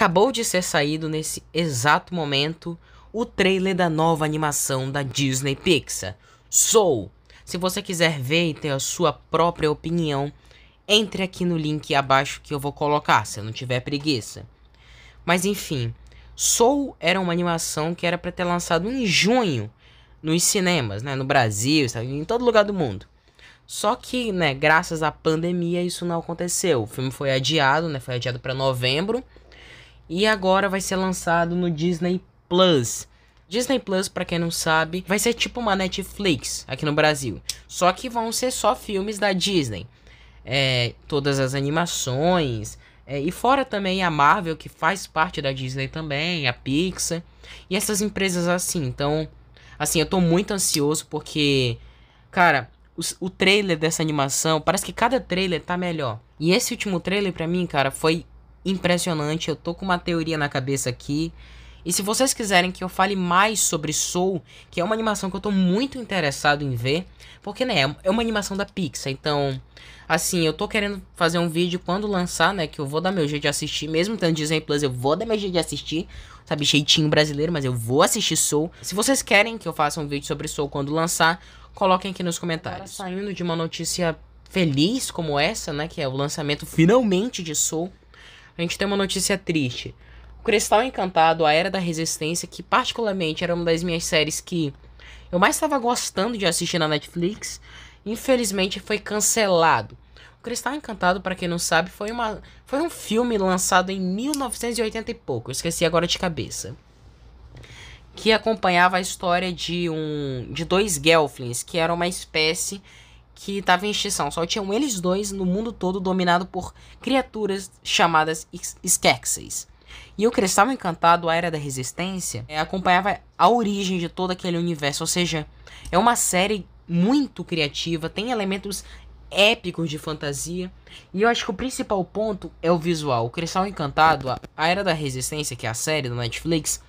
Acabou de ser saído nesse exato momento o trailer da nova animação da Disney Pixar, Soul. Se você quiser ver e ter a sua própria opinião, entre aqui no link abaixo que eu vou colocar, se eu não tiver preguiça. Mas enfim, Soul era uma animação que era para ter lançado em junho nos cinemas, né, no Brasil, em todo lugar do mundo. Só que, né, graças à pandemia isso não aconteceu. O filme foi adiado, né, foi adiado para novembro. E agora vai ser lançado no Disney Plus. Disney Plus, pra quem não sabe, vai ser tipo uma Netflix aqui no Brasil. Só que vão ser só filmes da Disney. Todas as animações. E fora também a Marvel, que faz parte da Disney também, a Pixar. E essas empresas assim. Então, assim, eu tô muito ansioso porque, cara, o trailer dessa animação, parece que cada trailer tá melhor. E esse último trailer pra mim, cara, foi impressionante. Eu tô com uma teoria na cabeça aqui. E se vocês quiserem que eu fale mais sobre Soul, que é uma animação que eu tô muito interessado em ver, porque, né, é uma animação da Pixar, então, assim, eu tô querendo fazer um vídeo quando lançar, né, que eu vou dar meu jeito de assistir, mesmo tendo Disney Plus, eu vou dar meu jeito de assistir, sabe, jeitinho brasileiro, mas eu vou assistir Soul. Se vocês querem que eu faça um vídeo sobre Soul quando lançar, coloquem aqui nos comentários. Agora, saindo de uma notícia feliz como essa, né, que é o lançamento finalmente de Soul, a gente tem uma notícia triste. O Cristal Encantado, A Era da Resistência, que particularmente era uma das minhas séries que eu mais estava gostando de assistir na Netflix, infelizmente foi cancelado. O Cristal Encantado, para quem não sabe, foi um filme lançado em 1980 e pouco, eu esqueci agora de cabeça, que acompanhava a história de dois Gelflings, que era uma espécie que estava em extinção. Só tinham eles dois no mundo todo, dominado por criaturas chamadas Skeksis. E o Cristal Encantado, A Era da Resistência, acompanhava a origem de todo aquele universo. Ou seja, é uma série muito criativa, tem elementos épicos de fantasia. E eu acho que o principal ponto é o visual. O Cristal Encantado, A Era da Resistência, que é a série da Netflix,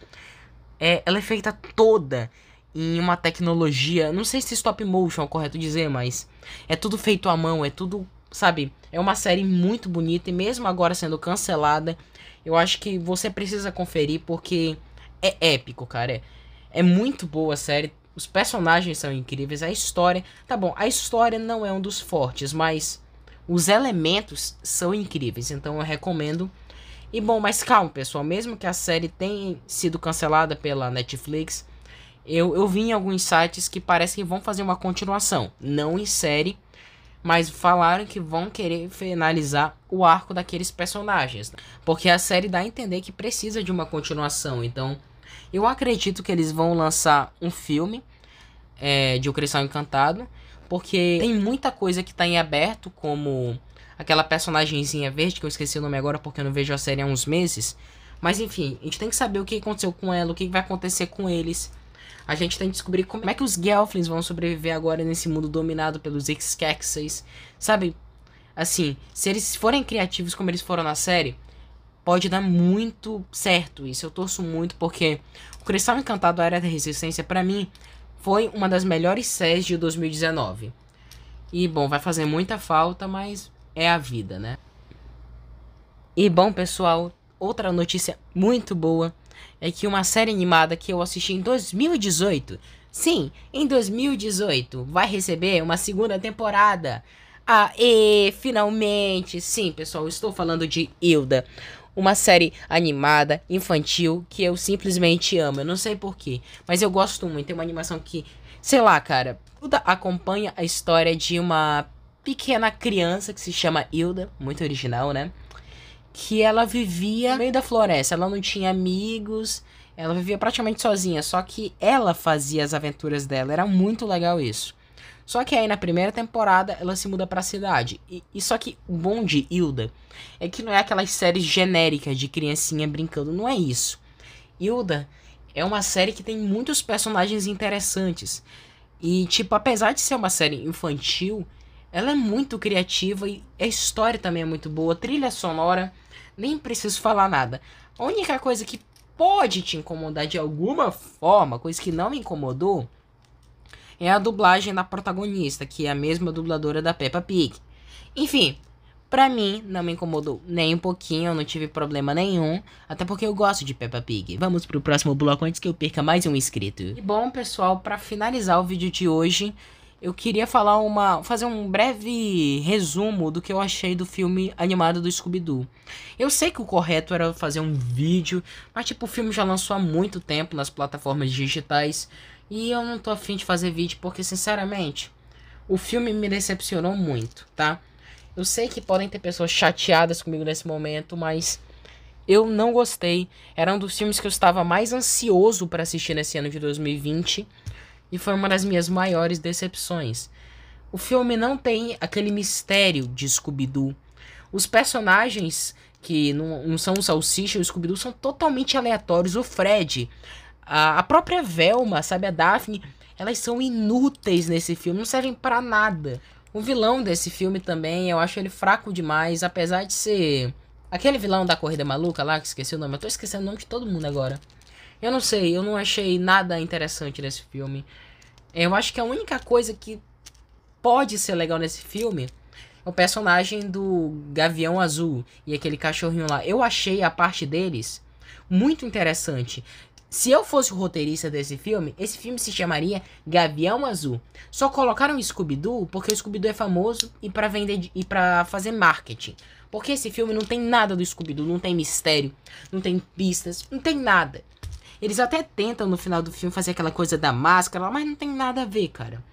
ela é feita toda em uma tecnologia, não sei se stop motion é o correto dizer, mas é tudo feito à mão, é tudo, sabe, é uma série muito bonita e mesmo agora sendo cancelada, eu acho que você precisa conferir porque é épico, cara, é muito boa a série, os personagens são incríveis, a história, tá bom, a história não é um dos fortes, mas os elementos são incríveis, então eu recomendo. E bom, mas calma pessoal, mesmo que a série tenha sido cancelada pela Netflix, eu vi em alguns sites que parece que vão fazer uma continuação, não em série, mas falaram que vão querer finalizar o arco daqueles personagens, porque a série dá a entender que precisa de uma continuação, então eu acredito que eles vão lançar um filme de O Cristal Encantado, porque tem muita coisa que tá em aberto, como aquela personagenzinha verde, que eu esqueci o nome agora porque eu não vejo a série há uns meses. Mas enfim, a gente tem que saber o que aconteceu com ela, o que vai acontecer com eles. A gente tem que descobrir como é que os Gelflings vão sobreviver agora nesse mundo dominado pelos Skeksis. Sabe, assim, se eles forem criativos como eles foram na série, pode dar muito certo isso. Eu torço muito porque O Cristal Encantado, A Era da Resistência, pra mim, foi uma das melhores séries de 2019. E bom, vai fazer muita falta, mas é a vida, né? E bom, pessoal, outra notícia muito boa é que uma série animada que eu assisti em 2018, sim, em 2018, vai receber uma segunda temporada. Aê, finalmente! Sim, pessoal, estou falando de Hilda, uma série animada, infantil, que eu simplesmente amo. Eu não sei porquê, mas eu gosto muito. É uma animação que, sei lá, cara, Hilda acompanha a história de uma pequena criança que se chama Hilda, muito original, né? Que ela vivia no meio da floresta, ela não tinha amigos, ela vivia praticamente sozinha, só que ela fazia as aventuras dela, era muito legal isso. Só que aí na primeira temporada ela se muda pra cidade, e só que o bom de Hilda é que não é aquelas séries genéricas de criancinha brincando, não é isso. Hilda é uma série que tem muitos personagens interessantes, e tipo, apesar de ser uma série infantil, ela é muito criativa e a história também é muito boa. Trilha sonora, nem preciso falar nada. A única coisa que pode te incomodar de alguma forma, coisa que não me incomodou, é a dublagem da protagonista, que é a mesma dubladora da Peppa Pig. Enfim, Pra mim, não me incomodou nem um pouquinho, eu não tive problema nenhum. Até porque eu gosto de Peppa Pig. Vamos pro próximo bloco antes que eu perca mais um inscrito. E bom, pessoal, pra finalizar o vídeo de hoje, eu queria falar fazer um breve resumo do que eu achei do filme animado do Scooby-Doo. Eu sei que o correto era fazer um vídeo, mas tipo, o filme já lançou há muito tempo nas plataformas digitais. E eu não tô afim de fazer vídeo porque, sinceramente, o filme me decepcionou muito, tá? Eu sei que podem ter pessoas chateadas comigo nesse momento, mas eu não gostei. Era um dos filmes que eu estava mais ansioso pra assistir nesse ano de 2020. E foi uma das minhas maiores decepções. O filme não tem aquele mistério de Scooby-Doo. Os personagens que não são o Salsicha e o Scooby-Doo são totalmente aleatórios. O Fred, a própria Velma, sabe, a Daphne, elas são inúteis nesse filme, não servem pra nada. O vilão desse filme também, eu acho ele fraco demais, apesar de ser aquele vilão da Corrida Maluca lá, que esqueci o nome. Eu tô esquecendo o nome de todo mundo agora. Eu não sei, eu não achei nada interessante nesse filme. Eu acho que a única coisa que pode ser legal nesse filme é o personagem do Gavião Azul e aquele cachorrinho lá. Eu achei a parte deles muito interessante. Se eu fosse o roteirista desse filme, esse filme se chamaria Gavião Azul. Só colocaram o Scooby-Doo porque o Scooby-Doo é famoso e pra vender e pra fazer marketing. Porque esse filme não tem nada do Scooby-Doo, não tem mistério, não tem pistas, não tem nada. Eles até tentam no final do filme fazer aquela coisa da máscara, mas não tem nada a ver, cara.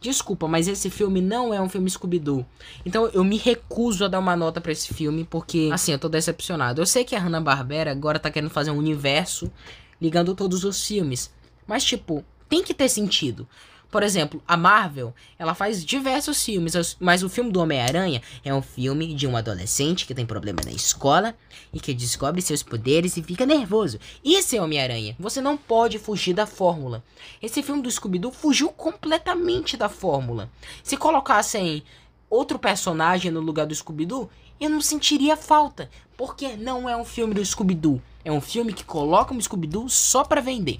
Desculpa, mas esse filme não é um filme Scooby-Doo. Então eu me recuso a dar uma nota pra esse filme, porque, assim, eu tô decepcionado. Eu sei que a Hannah Barbera agora tá querendo fazer um universo ligando todos os filmes. Mas, tipo, tem que ter sentido. Por exemplo, a Marvel, ela faz diversos filmes, mas o filme do Homem-Aranha é um filme de um adolescente que tem problema na escola e que descobre seus poderes e fica nervoso. Esse é Homem-Aranha. Você não pode fugir da fórmula. Esse filme do Scooby-Doo fugiu completamente da fórmula. Se colocassem outro personagem no lugar do Scooby-Doo, eu não sentiria falta, porque não é um filme do Scooby-Doo. É um filme que coloca um Scooby-Doo só pra vender.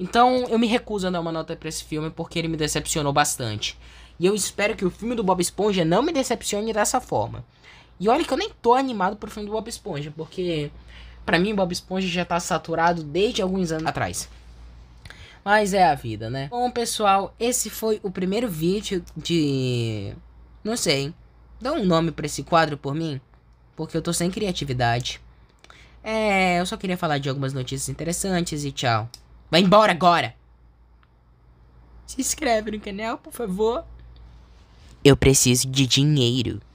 Então eu me recuso a dar uma nota pra esse filme porque ele me decepcionou bastante. E eu espero que o filme do Bob Esponja não me decepcione dessa forma. E olha que eu nem tô animado pro filme do Bob Esponja, porque pra mim Bob Esponja já tá saturado desde alguns anos atrás. Mas é a vida, né? Bom, pessoal, esse foi o primeiro vídeo de... Não sei, dá um nome pra esse quadro por mim, porque eu tô sem criatividade. É, eu só queria falar de algumas notícias interessantes e tchau. Vai embora agora! Se inscreve no canal, por favor. Eu preciso de dinheiro.